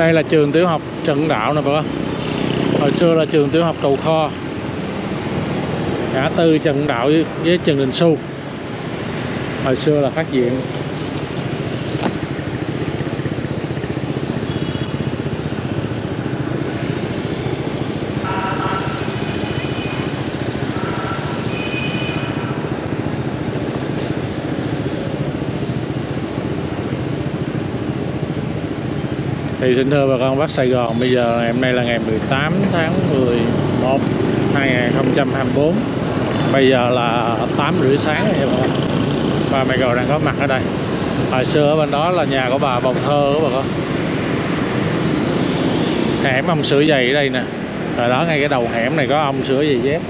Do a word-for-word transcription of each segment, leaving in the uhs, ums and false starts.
Đây là trường tiểu học Trần Đạo nè bữa. Hồi xưa là trường tiểu học Cầu Kho. Ngã tư Trần Đạo với Trần Đình Xu. Hồi xưa là phát diện. Thì xin thưa bà con Bắc Sài Gòn, bây giờ ngày hôm nay là ngày mười tám tháng mười một năm hai nghìn không trăm hai mươi tư. Bây giờ là tám rưỡi sáng rồi bà con. Và Mai Cồ đang có mặt ở đây. Hồi xưa ở bên đó là nhà của bà Bồng Thơ của bà con. Hẻm ông sửa giày ở đây nè. Rồi đó ngay cái đầu hẻm này có ông sửa giày dép.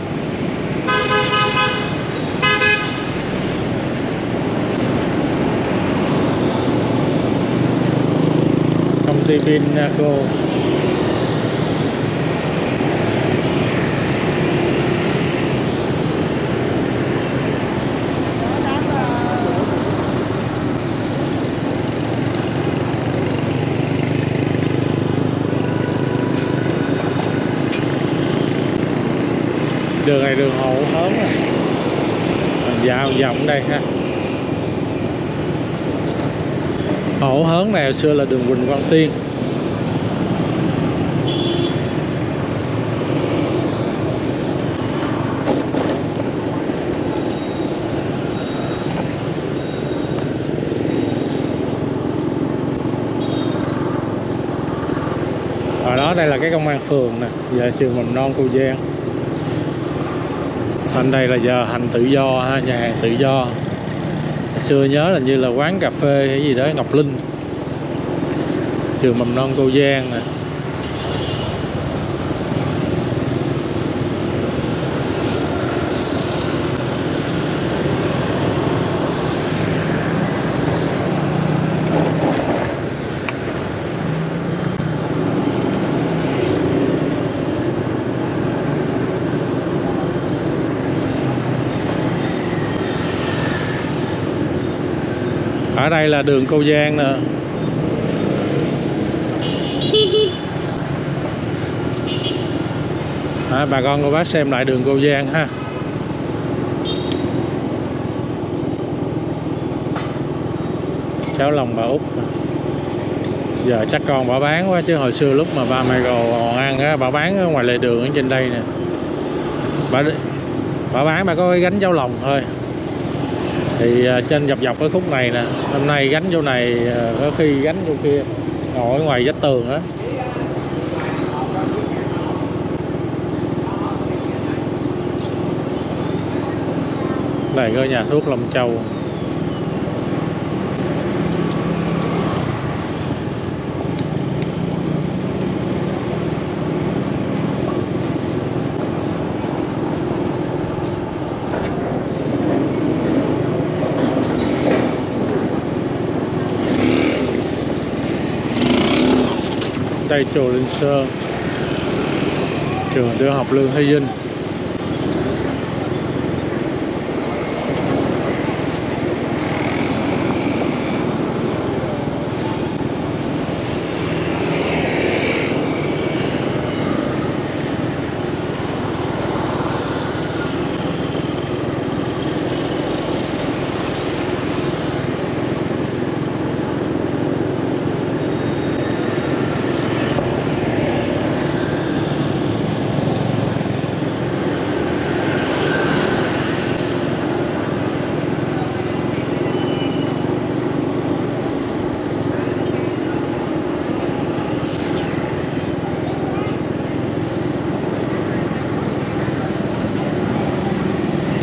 Vinaco. Đường này đường Hồ Hớn à. Mình dạo vòng đây ha. Hổ Hớn này hồi xưa là đường Quỳnh Quang Tiên. Ở đó đây là cái công an phường nè, giờ trường mầm non Cô Giang. Bên đây là giờ hành tự do ha, nhà hàng tự do. Xưa nhớ là như là quán cà phê hay gì đó Ngọc Linh, trường mầm non Cô Giang nè. Ở đây là đường Cô Giang nè. À, bà con cô bác xem lại đường Cô Giang ha. Cháu lòng bà Út. Giờ chắc con bà bán quá, chứ hồi xưa lúc mà ba Mai Cồ còn ăn á, bà bán ở ngoài lề đường ở trên đây nè. Bà, bà bán bà có cái gánh cháu lòng thôi. Thì trên dọc dọc cái khúc này nè, hôm nay gánh chỗ này, có khi gánh chỗ kia, ngồi ở ngoài vách tường á. Đây có nhà thuốc Long Châu. Đây chùa Linh Sơn, trường tiểu học Lương Thế Dinh.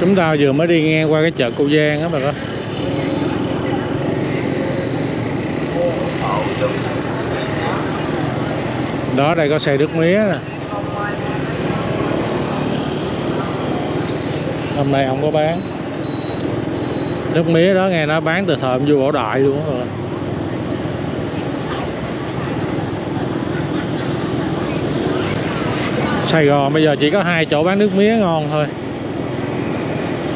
Chúng ta vừa mới đi ngang qua cái chợ Cô Giang á bà con. Đó đây có xe nước mía nè. Hôm nay không có bán. Nước mía đó nghe nó bán từ thời ông vua Bảo Đại luôn á. Sài Gòn bây giờ chỉ có hai chỗ bán nước mía ngon thôi.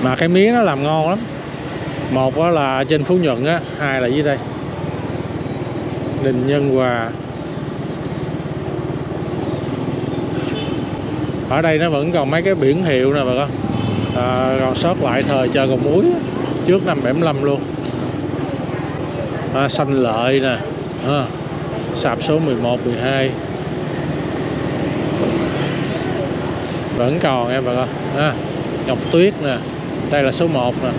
Mà cái mía nó làm ngon lắm. Một đó là trên Phú Nhuận á, hai là dưới đây Đình Nhân Hòa. Ở đây nó vẫn còn mấy cái biển hiệu nè bà con, à, còn sót lại thời chợ Cầu Muối trước năm bảy mươi lăm luôn. À, xanh lợi nè, à, sạp số mười một, mười hai vẫn còn em bà con. À, Ngọc Tuyết nè, đây là số một nè.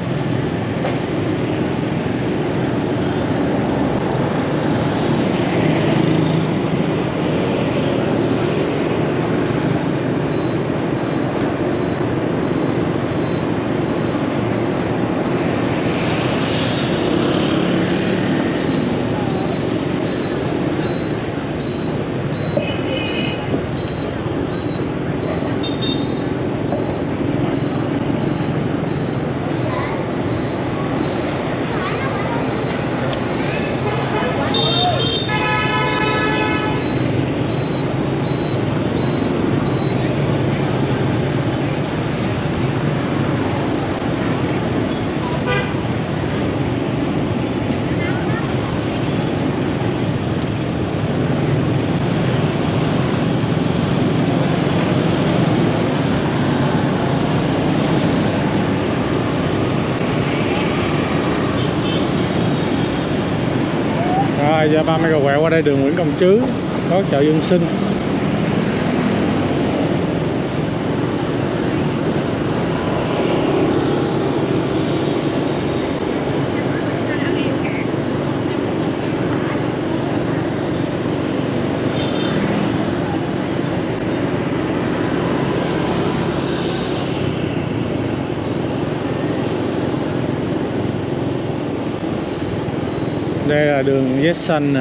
Ra ba mươi cầu quẹo qua đây đường Nguyễn Công Trứ có chợ Dân Sinh. Đây là đường Vét Xanh nè,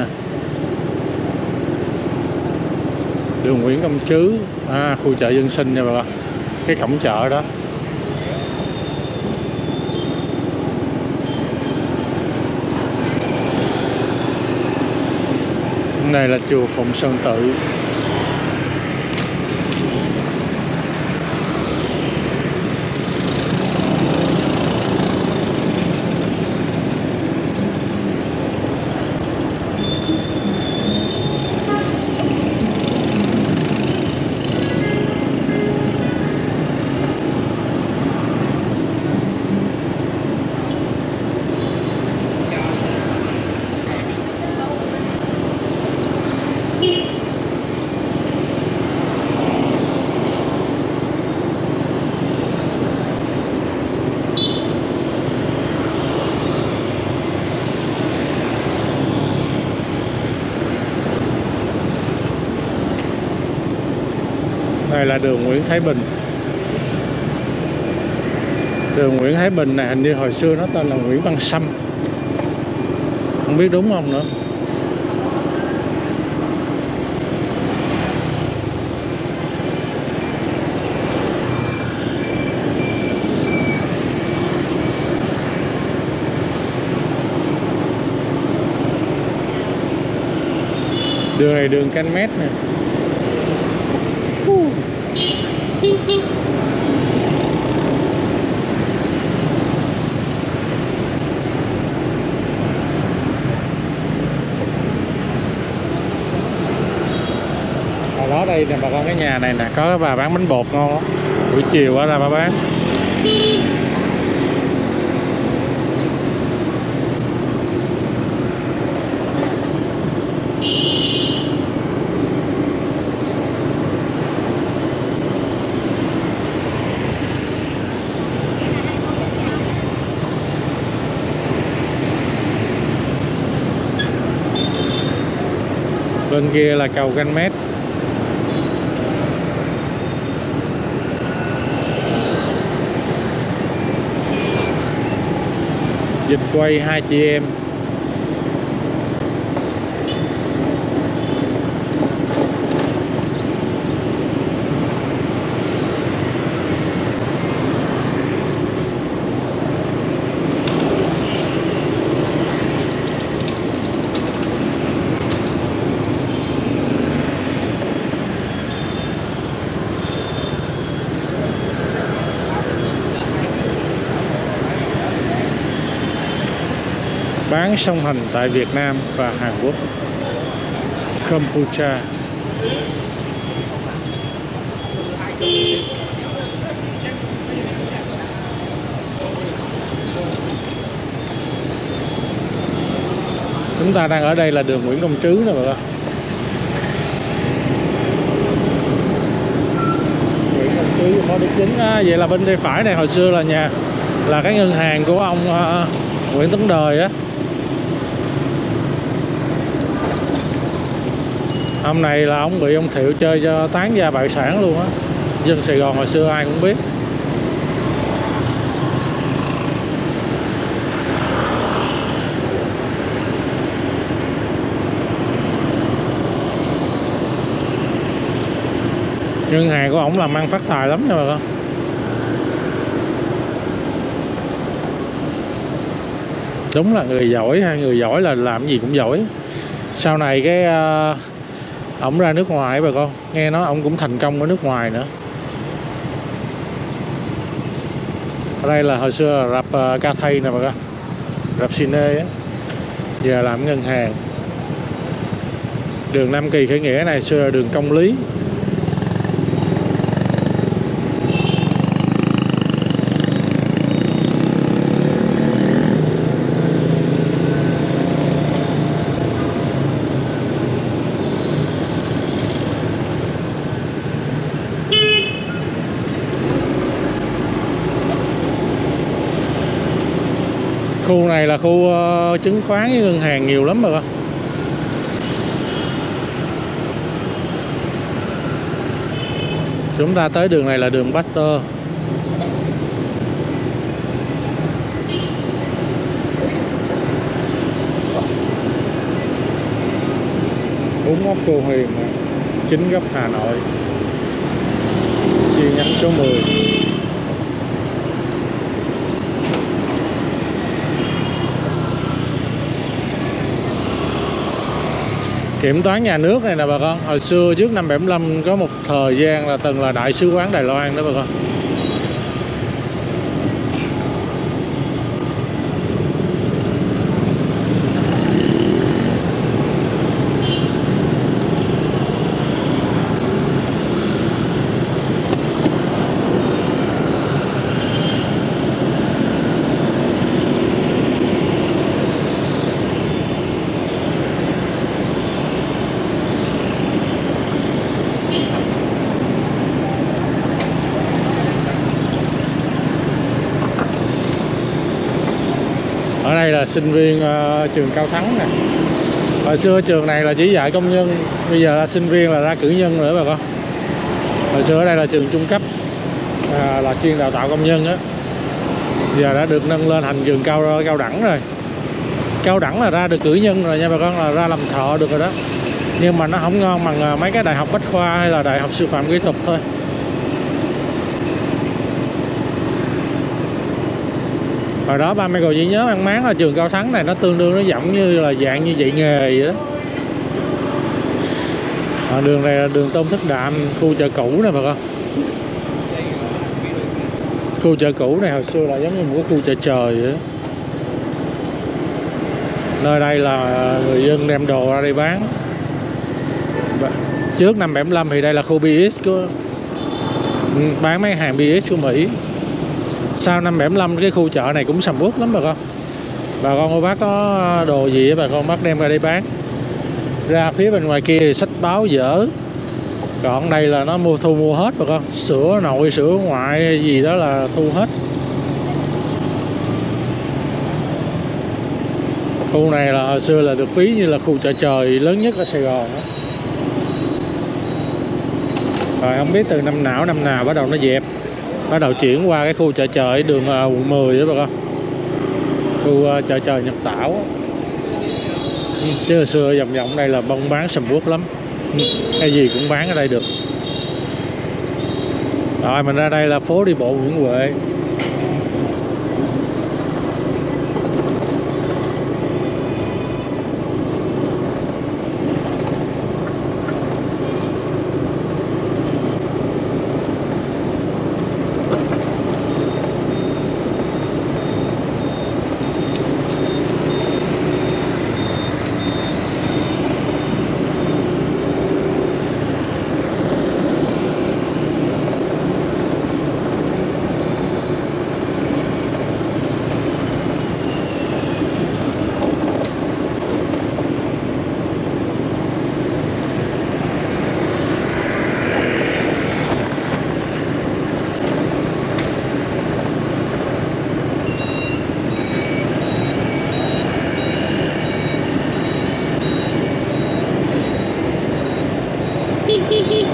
đường Nguyễn Công Trứ, à, khu chợ Dân Sinh nha bà con, cái cổng chợ đó. Đây là chùa Phụng Sơn Tự. Đây là đường Nguyễn Thái Bình. Đường Nguyễn Thái Bình này hình như hồi xưa nó tên là Nguyễn Văn Sâm, không biết đúng không nữa. Đường này đường Cánh Mét nè. Ở đó đây nè bà con, cái nhà này nè có cái bà bán bánh bột ngon lắm, buổi chiều á là bà bán. Bên kia là cầu Cánh Mét. Dịch quay hai chị em. Bán song hành tại Việt Nam và Hàn Quốc. Campuchia. Chúng ta đang ở đây là đường Nguyễn Công Trứ nè, bà Nguyễn Công Trứ Phó Đức Chính. À, vậy là bên tay phải này hồi xưa là nhà là cái ngân hàng của ông uh, Nguyễn Tấn Đời á. Hôm nay là ông bị ông Thiệu chơi cho tán gia bại sản luôn á. Dân Sài Gòn hồi xưa ai cũng biết. Ngân hàng của ổng làm ăn phát tài lắm nha bà con. Đúng là người giỏi ha, người giỏi là làm gì cũng giỏi. Sau này cái uh, ổng ra nước ngoài bà con, nghe nói ổng cũng thành công ở nước ngoài nữa. Ở đây là hồi xưa là rạp uh, ca thay nè bà con, rạp cine á, giờ làm ngân hàng. Đường Nam Kỳ Khởi Nghĩa này xưa là đường Công Lý. Khu này là khu uh, chứng khoán với ngân hàng nhiều lắm rồi. Chúng ta tới đường này là đường Pasteur. Bún ốc Cô Huyền, chính gốc Hà Nội, chi nhánh số mười. Kiểm toán nhà nước này nè bà con, hồi xưa trước năm bảy mươi lăm có một thời gian là từng là đại sứ quán Đài Loan đó bà con. Sinh viên uh, trường Cao Thắng nè. Hồi xưa trường này là chỉ dạy công nhân, bây giờ là sinh viên là ra cử nhân nữa bà con. Hồi xưa ở đây là trường trung cấp, à, là chuyên đào tạo công nhân á. Giờ đã được nâng lên thành trường cao cao đẳng rồi. Cao đẳng là ra được cử nhân rồi nha bà con, là ra làm thợ được rồi đó. Nhưng mà nó không ngon bằng mấy cái đại học bách khoa hay là đại học sư phạm kỹ thuật thôi. Hồi đó ba Mai Cồ chỉ nhớ ăn máng là trường Cao Thắng này nó tương đương, nó giống như là dạng như dạy nghề vậy đó. À, đường này là đường Tôn Thất Đạm, khu chợ cũ nè bà con. Khu chợ cũ này hồi xưa là giống như một cái khu chợ trời vậy đó. Nơi đây là người dân đem đồ ra đây bán. Trước năm bảy mươi lăm thì đây là khu bê ích của... bán mấy hàng bê ích của Mỹ. Sau năm bảy mươi lăm cái khu chợ này cũng sầm uất lắm bà con. Bà con cô bác có đồ gì bà con bác đem ra đây bán. Ra phía bên ngoài kia thì sách báo dở. Còn đây là nó mua thu mua hết bà con. Sữa nội, sữa ngoại gì đó là thu hết. Khu này là hồi xưa là được ví như là khu chợ trời lớn nhất ở Sài Gòn đó. Rồi không biết từ năm nào năm nào bắt đầu nó dẹp, bắt đầu chuyển qua cái khu chợ trời đường quận mười đó bà con, khu chợ trời Nhật Tảo. Chứ hồi xưa vòng vòng đây là bông bán sầm uất lắm, cái gì cũng bán ở đây được. Rồi mình ra đây là phố đi bộ Nguyễn Huệ. hi hi hi.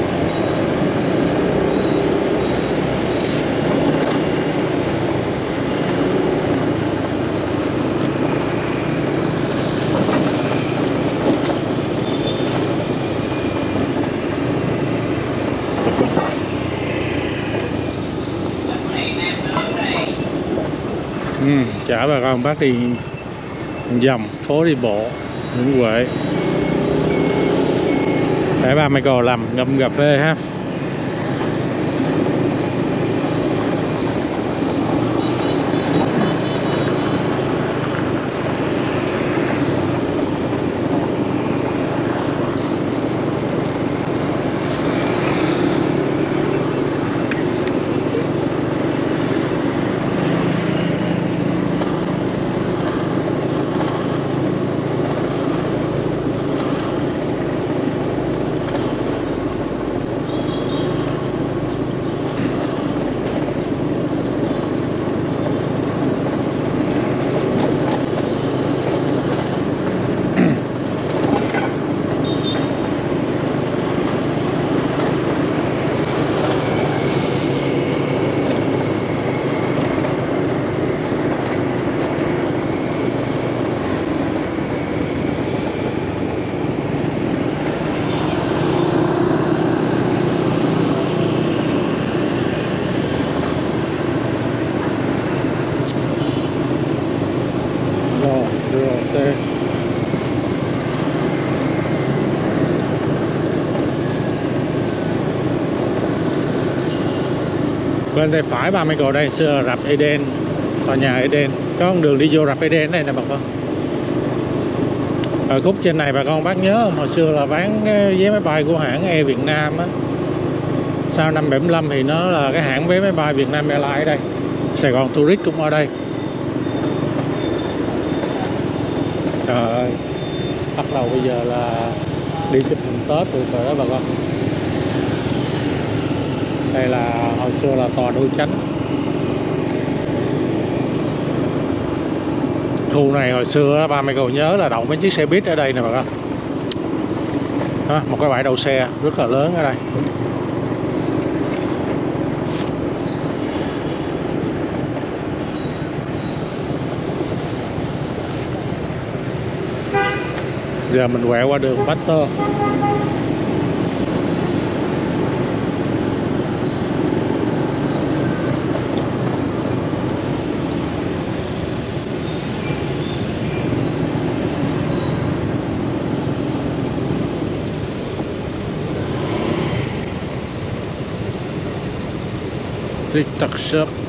Chả bà con bác đi dòng phố đi bộ Nguyễn Huệ, bãi ba Mai Cồ làm ngâm cà phê ha. Bên tay phải ba Mai Cồ đây xưa rạp Eden, tòa nhà Eden, có con đường đi vô rạp Eden đây nè bà con. Ở khúc trên này bà con bác nhớ không? Hồi xưa là bán cái vé máy bay của hãng Air Việt Nam á. Sau năm bảy mươi lăm thì nó là cái hãng vé máy bay Việt Nam Airlines ở đây. Sài Gòn Tourist cũng ở đây. Trời ơi, bắt đầu bây giờ là đi chụp hình Tết rồi, rồi đó bà con. Đây là hồi xưa là tòa đô chánh. Khu này hồi xưa ba Mai Cồ nhớ là đậu mấy chiếc xe buýt ở đây nè bà con. Đó, một cái bãi đậu xe rất là lớn ở đây. Giờ mình quẹo qua đường Pasteur. Thật sớm